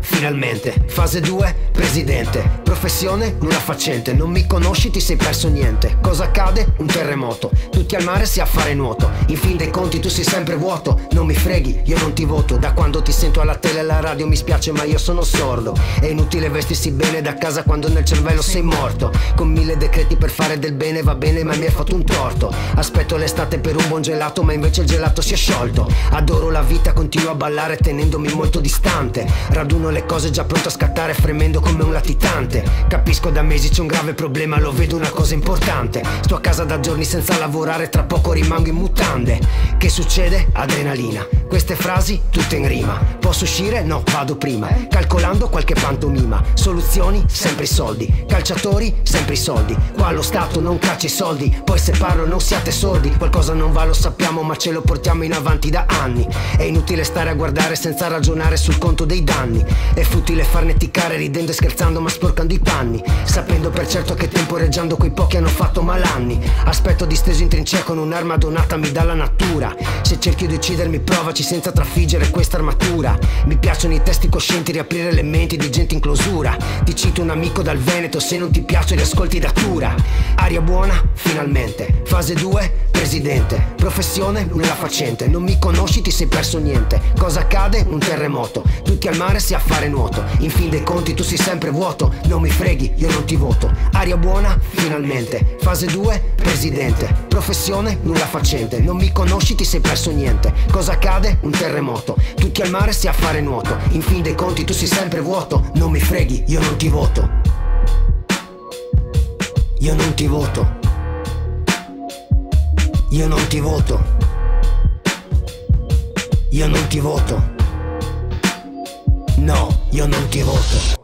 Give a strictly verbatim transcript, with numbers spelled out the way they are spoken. finalmente. Fase due, presidente. Professione, nulla faccente. Non mi conosci, ti sei perso niente. Cosa accade? Un terremoto. Tutti al mare si a fare nuoto. In fin dei conti tu sei sempre vuoto. Non mi freghi, io non ti voto. Da quando ti sento alla tele e alla radio mi spiace, ma io sono sordo. È inutile vestirsi bene da casa quando nel cervello sei morto. Con mille decreti per fare del bene va bene, ma mi hai fatto un torto. Aspetto l'estate per un buon gelato, ma invece il gelato si è sciolto. Adoro la vita, continuo a ballare tenendomi molto distante. Raduno le cose già pronto a scattare, fremendo come un latitante. Capisco da mesi c'è un grave problema, lo vedo una cosa importante. Sto a casa da giorni senza lavorare, tra poco rimango in mutande. Che succede? Adrenalina. Queste frasi tutte in rima. Posso uscire? No, vado prima. Calcolando qualche pantomima. Soluzioni? Sempre i soldi. Calciatori? Sempre i soldi. Qua lo Stato non caccia i soldi. Poi se parlo non siate sordi. Qualcosa non va, lo sappiamo, ma ce lo portiamo in avanti da anni. È inutile stare a guardare senza ragionare sul conto dei danni. È futile farneticare ridendo e scherzando, ma sporcando i panni. Sapendo per certo che temporeggiando quei pochi hanno fatto malanni. Aspetto disteso in trincea con un'arma donatami dalla natura. Se cerchi di uccidermi provaci senza trafiggere questa armatura. Mi piacciono i testi coscienti, riaprire le menti di gente in clausura. Ti cito un amico dal Veneto, se non ti piace li ascolti da cura. Aria buona, finalmente. Fase due, presidente. Professione, nulla facente. Non mi conosci, ti sei perso niente. Cosa accade? Un terremoto. Tutti al mare si a fare nuoto. In fin dei conti tu sei sempre vuoto. Non mi freghi, io non ti voto. Aria buona, finalmente. Fase due, presidente. Professione, nulla facente. Non mi conosci, ti sei perso niente. Cosa accade? Un terremoto. Tutti al mare si a fare nuoto. In fin dei conti tu sei sempre vuoto. Non mi freghi, io non ti voto. Io non ti voto. Io non ti voto. Io non ti voto. No, io non ti voto.